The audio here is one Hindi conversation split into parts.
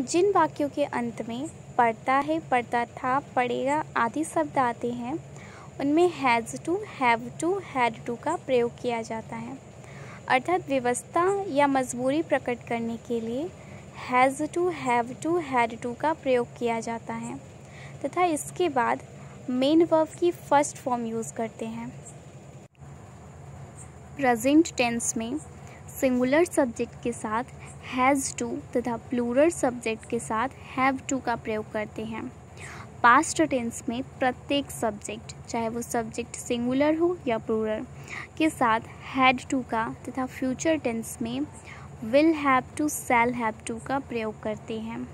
जिन वाक्यों के अंत में पढ़ता है, पढ़ता था, पढ़ेगा आदि शब्द आते हैं, उनमें has to, have to, had to का प्रयोग किया जाता है। अर्थात व्यवस्था या मजबूरी प्रकट करने के लिए has to, have to, had to का प्रयोग किया जाता है तथा इसके बाद मेन वर्ब की फर्स्ट फॉर्म यूज़ करते हैं। प्रेजेंट टेंस में सिंगुलर सब्जेक्ट के साथ हैज़ टू तथा प्लूरल सब्जेक्ट के साथ हैव टू का प्रयोग करते हैं। पास्ट टेंस में प्रत्येक सब्जेक्ट, चाहे वो सब्जेक्ट सिंगुलर हो या प्लूरल, के साथ हैड टू का तथा फ्यूचर टेंस में will have to, shall have to का प्रयोग करते हैं।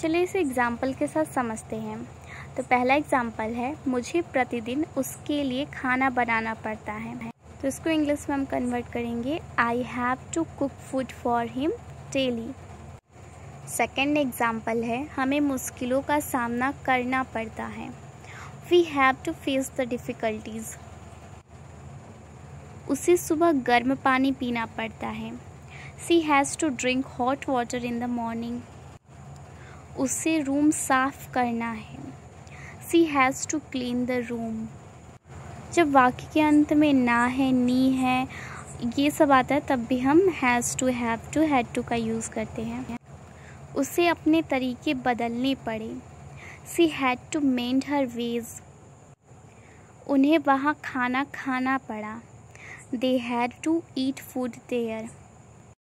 चलिए इसे एग्जाम्पल के साथ समझते हैं। तो पहला एग्जाम्पल है, मुझे प्रतिदिन उसके लिए खाना बनाना पड़ता है। तो इसको इंग्लिश में हम कन्वर्ट करेंगे, I have to cook food for him daily. Second example है, हमें मुश्किलों का सामना करना पड़ता है। We have to face the difficulties. उसे सुबह गर्म पानी पीना पड़ता है। She has to drink hot water in the morning. उसे रूम साफ करना है। She has to clean the room. जब वाक्य के अंत में ना है, नी है, ये सब आता है, तब भी हम has to, have to, had to का यूज़ करते हैं। उसे अपने तरीके बदलने पड़े। She had to mend her ways. उन्हें वहाँ खाना खाना पड़ा। They had to eat food there.